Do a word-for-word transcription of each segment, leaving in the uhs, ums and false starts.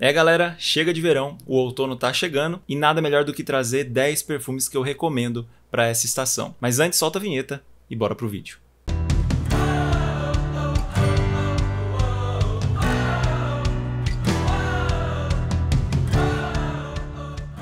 É galera, chega de verão, o outono tá chegando e nada melhor do que trazer dez perfumes que eu recomendo para essa estação. Mas antes solta a vinheta e bora pro vídeo.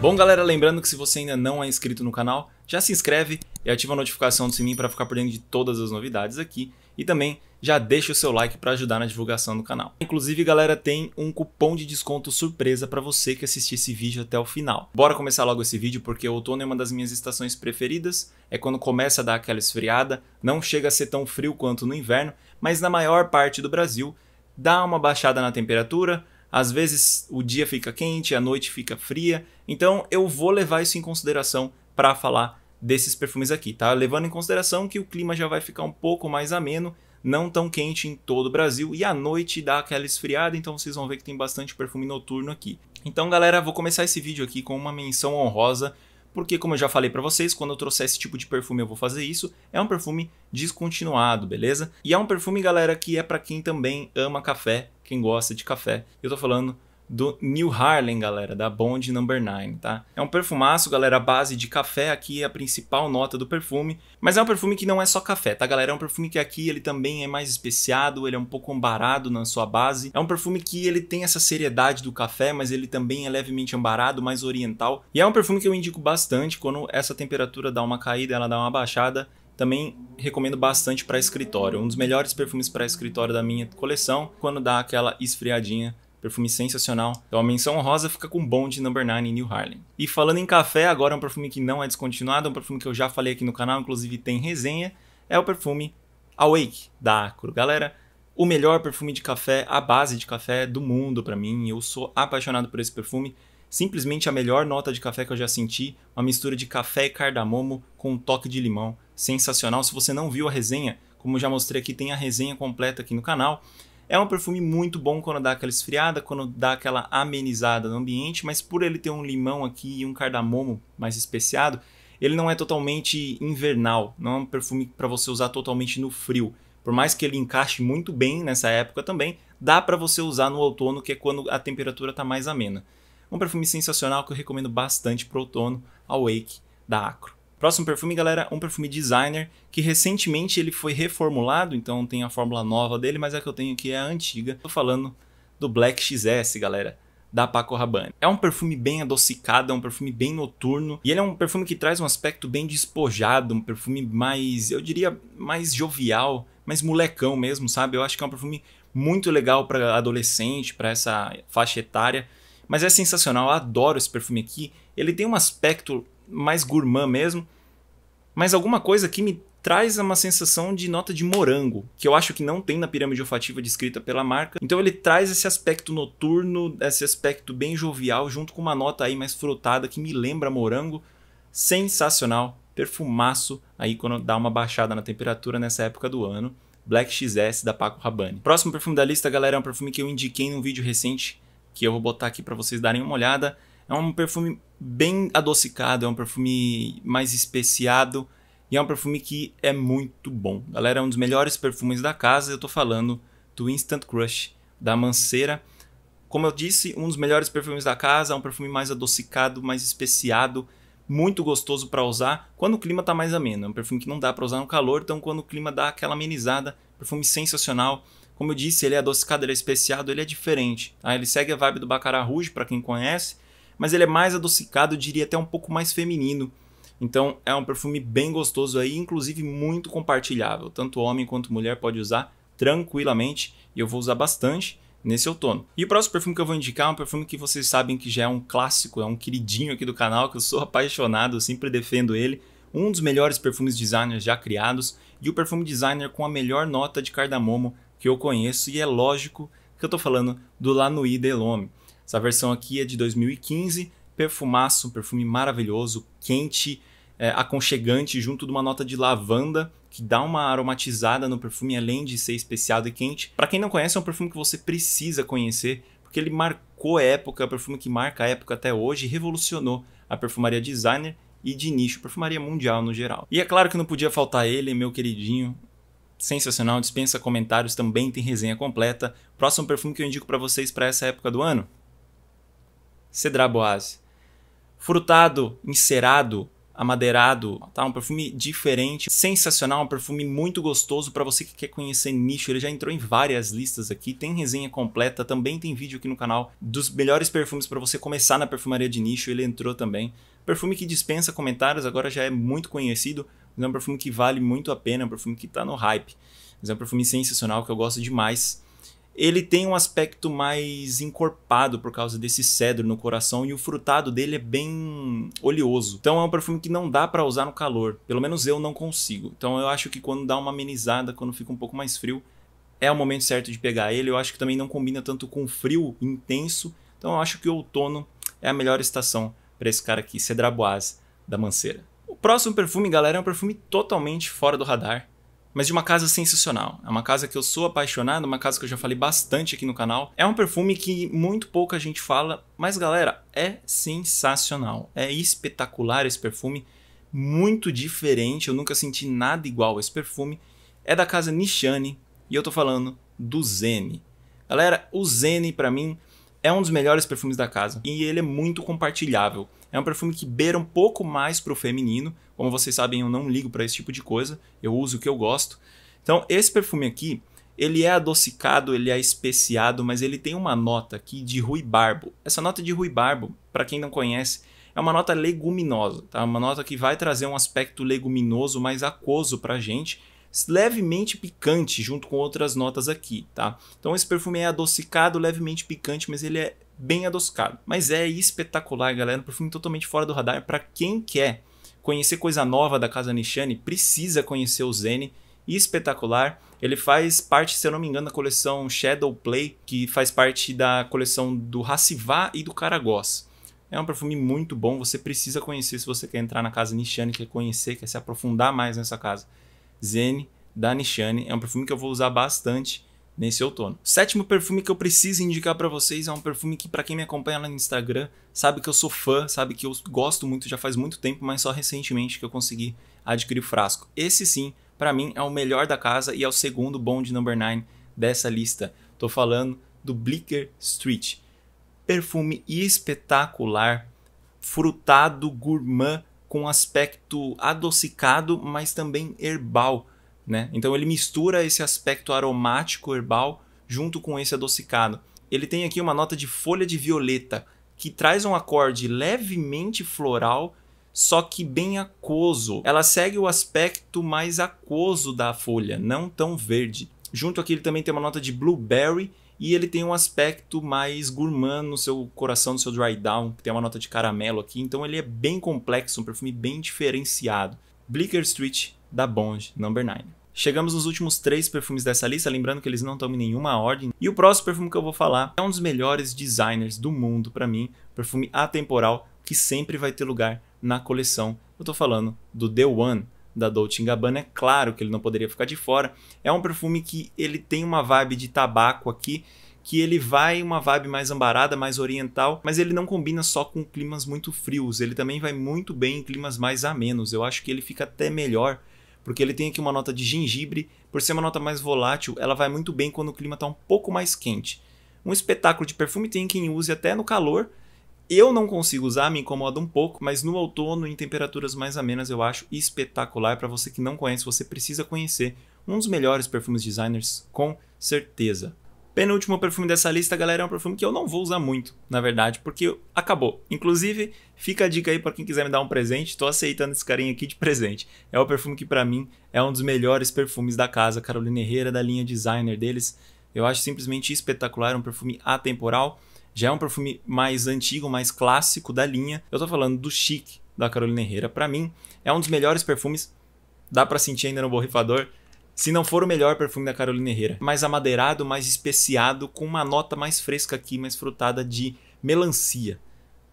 Bom galera, lembrando que se você ainda não é inscrito no canal, já se inscreve e ativa a notificação do sininho para ficar por dentro de todas as novidades aqui. E também já deixa o seu like para ajudar na divulgação do canal. Inclusive galera, tem um cupom de desconto surpresa para você que assistir esse vídeo até o final. Bora começar logo esse vídeo porque o outono é uma das minhas estações preferidas. É quando começa a dar aquela esfriada, não chega a ser tão frio quanto no inverno, mas na maior parte do Brasil dá uma baixada na temperatura. Às vezes o dia fica quente, a noite fica fria, então eu vou levar isso em consideração para falar desses perfumes aqui, tá? Levando em consideração que o clima já vai ficar um pouco mais ameno, não tão quente em todo o Brasil, e à noite dá aquela esfriada, então vocês vão ver que tem bastante perfume noturno aqui. Então galera, vou começar esse vídeo aqui com uma menção honrosa, porque como eu já falei para vocês, quando eu trouxer esse tipo de perfume eu vou fazer isso, é um perfume descontinuado, beleza? E é um perfume, galera, que é para quem também ama café, quem gosta de café. Eu tô falando do New Harlem, galera, da Bond número nove, tá? É um perfumaço, galera, à base de café, aqui é a principal nota do perfume, mas é um perfume que não é só café, tá, galera? É um perfume que aqui ele também é mais especiado, ele é um pouco ambarado na sua base. É um perfume que ele tem essa seriedade do café, mas ele também é levemente ambarado, mais oriental. E é um perfume que eu indico bastante quando essa temperatura dá uma caída, ela dá uma baixada. Também recomendo bastante para escritório, um dos melhores perfumes para escritório da minha coleção. Quando dá aquela esfriadinha, perfume sensacional. Então a menção honrosa fica com Bond número nove em New Harlem. E falando em café, agora é um perfume que não é descontinuado, é um perfume que eu já falei aqui no canal, inclusive tem resenha, é o perfume Awake, da Acro. Galera, o melhor perfume de café, a base de café do mundo para mim, eu sou apaixonado por esse perfume. Simplesmente a melhor nota de café que eu já senti, uma mistura de café e cardamomo com um toque de limão, sensacional. Se você não viu a resenha, como eu já mostrei aqui, tem a resenha completa aqui no canal. É um perfume muito bom quando dá aquela esfriada, quando dá aquela amenizada no ambiente, mas por ele ter um limão aqui e um cardamomo mais especiado, ele não é totalmente invernal, não é um perfume para você usar totalmente no frio. Por mais que ele encaixe muito bem nessa época também, dá para você usar no outono, que é quando a temperatura está mais amena. Um perfume sensacional que eu recomendo bastante para o outono, Awake, da Acro. Próximo perfume, galera, um perfume designer, que recentemente ele foi reformulado, então tem a fórmula nova dele, mas a que eu tenho aqui é a antiga. Tô falando do Black X S, galera, da Paco Rabanne. É um perfume bem adocicado, é um perfume bem noturno, e ele é um perfume que traz um aspecto bem despojado, um perfume mais, eu diria, mais jovial, mais molecão mesmo, sabe? Eu acho que é um perfume muito legal para adolescente, para essa faixa etária. Mas é sensacional, eu adoro esse perfume aqui. Ele tem um aspecto mais gourmand mesmo, mas alguma coisa que me traz uma sensação de nota de morango, que eu acho que não tem na pirâmide olfativa descrita pela marca. Então ele traz esse aspecto noturno, esse aspecto bem jovial, junto com uma nota aí mais frutada que me lembra morango. Sensacional, perfumaço aí quando dá uma baixada na temperatura nessa época do ano. Black X S da Paco Rabanne. Próximo perfume da lista, galera, é um perfume que eu indiquei num vídeo recente, que eu vou botar aqui para vocês darem uma olhada. É um perfume bem adocicado, é um perfume mais especiado e é um perfume que é muito bom. Galera, é um dos melhores perfumes da casa, eu tô falando do Instant Crush, da Mancera. Como eu disse, um dos melhores perfumes da casa, é um perfume mais adocicado, mais especiado, muito gostoso para usar quando o clima tá mais ameno. É um perfume que não dá para usar no calor, então quando o clima dá aquela amenizada, perfume sensacional. Como eu disse, ele é adocicado, ele é especiado, ele é diferente. Tá? Ele segue a vibe do Baccarat Rouge, para quem conhece, mas ele é mais adocicado, eu diria até um pouco mais feminino. Então é um perfume bem gostoso aí, inclusive muito compartilhável. Tanto homem quanto mulher pode usar tranquilamente e eu vou usar bastante nesse outono. E o próximo perfume que eu vou indicar é um perfume que vocês sabem que já é um clássico, é um queridinho aqui do canal, que eu sou apaixonado, eu sempre defendo ele. Um dos melhores perfumes designers já criados e o perfume designer com a melhor nota de cardamomo que eu conheço, e é lógico que eu tô falando do La Nuit de L'Homme. Essa versão aqui é de dois mil e quinze, perfumaço, um perfume maravilhoso, quente, é, aconchegante, junto de uma nota de lavanda, que dá uma aromatizada no perfume, além de ser especiado e quente. Para quem não conhece, é um perfume que você precisa conhecer, porque ele marcou a época, é um perfume que marca a época até hoje, e revolucionou a perfumaria designer e de nicho, perfumaria mundial no geral. E é claro que não podia faltar ele, meu queridinho, sensacional, dispensa comentários, também tem resenha completa. Próximo perfume que eu indico para vocês para essa época do ano, Cedrat Boise. Frutado, encerado, amadeirado, tá? Um perfume diferente, sensacional, um perfume muito gostoso para você que quer conhecer nicho. Ele já entrou em várias listas aqui, tem resenha completa, também tem vídeo aqui no canal dos melhores perfumes para você começar na perfumaria de nicho, ele entrou também. Perfume que dispensa comentários, agora já é muito conhecido, mas é um perfume que vale muito a pena, é um perfume que tá no hype. Mas é um perfume sensacional que eu gosto demais. Ele tem um aspecto mais encorpado por causa desse cedro no coração e o frutado dele é bem oleoso. Então é um perfume que não dá para usar no calor, pelo menos eu não consigo. Então eu acho que quando dá uma amenizada, quando fica um pouco mais frio, é o momento certo de pegar ele. Eu acho que também não combina tanto com frio intenso, então eu acho que o outono é a melhor estação para esse cara aqui, Cedrat Boise, da Mancera. O próximo perfume, galera, é um perfume totalmente fora do radar, mas de uma casa sensacional. É uma casa que eu sou apaixonado, uma casa que eu já falei bastante aqui no canal. É um perfume que muito pouca gente fala, mas galera, é sensacional. É espetacular esse perfume, muito diferente, eu nunca senti nada igual a esse perfume. É da casa Nishane e eu tô falando do Zenne. Galera, o Zenne pra mim é um dos melhores perfumes da casa e ele é muito compartilhável. É um perfume que beira um pouco mais pro feminino. Como vocês sabem, eu não ligo para esse tipo de coisa. Eu uso o que eu gosto. Então, esse perfume aqui, ele é adocicado, ele é especiado, mas ele tem uma nota aqui de ruibarbo. Essa nota de ruibarbo, para quem não conhece, é uma nota leguminosa, tá? Uma nota que vai trazer um aspecto leguminoso, mais aquoso pra gente, levemente picante, junto com outras notas aqui, tá? Então, esse perfume é adocicado, levemente picante, mas ele é bem adocicado. Mas é espetacular, galera. Um perfume totalmente fora do radar. Para quem quer conhecer coisa nova da casa Nishane, precisa conhecer o Zenne. Espetacular. Ele faz parte, se eu não me engano, da coleção Shadow Play, que faz parte da coleção do Hacivá e do Caragos. É um perfume muito bom. Você precisa conhecer se você quer entrar na casa Nishane, quer conhecer, quer se aprofundar mais nessa casa. Zenne, da Nishane. É um perfume que eu vou usar bastante nesse outono. O sétimo perfume que eu preciso indicar pra vocês é um perfume que, pra quem me acompanha lá no Instagram, sabe que eu sou fã, sabe que eu gosto muito, já faz muito tempo, mas só recentemente que eu consegui adquirir o frasco. Esse sim, pra mim, é o melhor da casa e é o segundo Bond número nove dessa lista. Tô falando do Bleecker Street. Perfume espetacular, frutado, gourmand, com aspecto adocicado, mas também herbal, né? Então ele mistura esse aspecto aromático herbal junto com esse adocicado. Ele tem aqui uma nota de folha de violeta, que traz um acorde levemente floral, só que bem aquoso. Ela segue o aspecto mais aquoso da folha, não tão verde. Junto aqui ele também tem uma nota de blueberry e ele tem um aspecto mais gourmand no seu coração, no seu dry down, que tem uma nota de caramelo aqui. Então ele é bem complexo, um perfume bem diferenciado. Bleecker Street, da Bond número nove. Chegamos nos últimos três perfumes dessa lista, lembrando que eles não estão em nenhuma ordem. E o próximo perfume que eu vou falar é um dos melhores designers do mundo para mim, perfume atemporal que sempre vai ter lugar na coleção. Eu tô falando do The One, da Dolce and Gabbana. É claro que ele não poderia ficar de fora. É um perfume que ele tem uma vibe de tabaco aqui, que ele vai uma vibe mais ambarada, mais oriental, mas ele não combina só com climas muito frios, ele também vai muito bem em climas mais amenos. Eu acho que ele fica até melhor, porque ele tem aqui uma nota de gengibre. Por ser uma nota mais volátil, ela vai muito bem quando o clima está um pouco mais quente. Um espetáculo de perfume, tem quem use até no calor. Eu não consigo usar, me incomoda um pouco, mas no outono, em temperaturas mais amenas, eu acho espetacular. Para você que não conhece, você precisa conhecer. Um dos melhores perfumes designers, com certeza. Penúltimo perfume dessa lista, galera, é um perfume que eu não vou usar muito, na verdade, porque acabou. Inclusive, fica a dica aí para quem quiser me dar um presente, tô aceitando esse carinha aqui de presente. É o perfume que para mim é um dos melhores perfumes da casa, Carolina Herrera, da linha designer deles. Eu acho simplesmente espetacular, é um perfume atemporal, já é um perfume mais antigo, mais clássico da linha. Eu tô falando do Chic, da Carolina Herrera. Para mim, é um dos melhores perfumes, dá para sentir ainda no borrifador, se não for o melhor perfume da Carolina Herrera. Mais amadeirado, mais especiado, com uma nota mais fresca aqui, mais frutada, de melancia.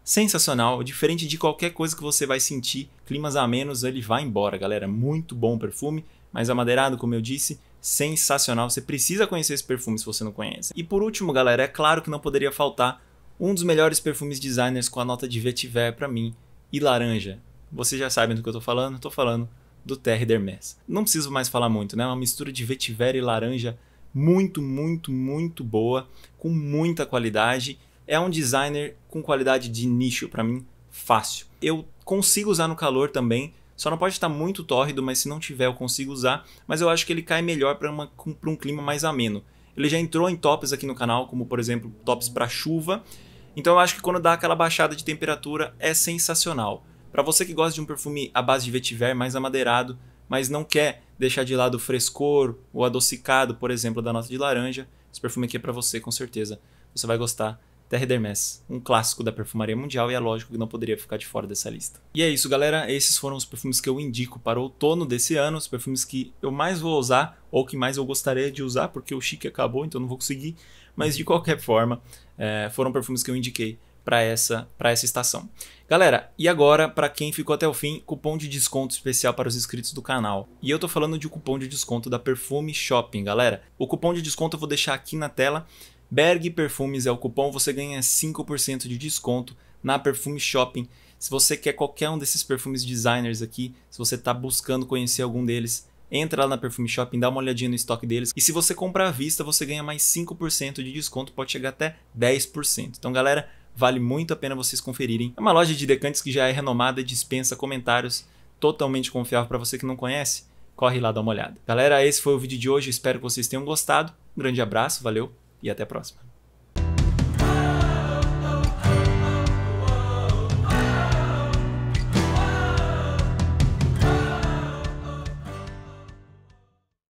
Sensacional, diferente de qualquer coisa que você vai sentir. Climas amenos, ele vai embora, galera. Muito bom perfume, mais amadeirado, como eu disse. Sensacional, você precisa conhecer esse perfume se você não conhece. E por último, galera, é claro que não poderia faltar um dos melhores perfumes designers com a nota de vetiver pra mim e laranja. Vocês já sabem do que eu tô falando, eu tô falando do Terre d'Hermès. Não preciso mais falar muito, né? Uma mistura de vetiver e laranja muito, muito, muito boa, com muita qualidade. é um designer com qualidade de nicho, para mim, fácil. Eu consigo usar no calor também, só não pode estar muito tórrido, mas se não tiver eu consigo usar, mas eu acho que ele cai melhor para um clima mais ameno. Ele já entrou em tops aqui no canal, como por exemplo, tops para chuva, então eu acho que quando dá aquela baixada de temperatura é sensacional. Para você que gosta de um perfume à base de vetiver mais amadeirado, mas não quer deixar de lado o frescor ou adocicado, por exemplo, da nota de laranja, esse perfume aqui é para você, com certeza. Você vai gostar. Terre d'Hermès, um clássico da perfumaria mundial e é lógico que não poderia ficar de fora dessa lista. E é isso, galera. Esses foram os perfumes que eu indico para o outono desse ano, os perfumes que eu mais vou usar ou que mais eu gostaria de usar, porque o Chic acabou, então não vou conseguir. Mas de qualquer forma, é, foram perfumes que eu indiquei para essa, para essa estação. Galera, e agora, para quem ficou até o fim, cupom de desconto especial para os inscritos do canal. E eu tô falando de cupom de desconto da Perfume Shopping, galera. O cupom de desconto eu vou deixar aqui na tela. Berg Perfumes é o cupom, você ganha cinco por cento de desconto na Perfume Shopping. Se você quer qualquer um desses perfumes designers aqui, se você está buscando conhecer algum deles, entra lá na Perfume Shopping, dá uma olhadinha no estoque deles. E se você comprar à vista, você ganha mais cinco por cento de desconto, pode chegar até dez por cento. Então, galera, vale muito a pena vocês conferirem. É uma loja de decantes que já é renomada, dispensa comentários, totalmente confiável para você que não conhece. Corre lá, dá uma olhada. Galera, esse foi o vídeo de hoje, espero que vocês tenham gostado. Um grande abraço, valeu! E até a próxima.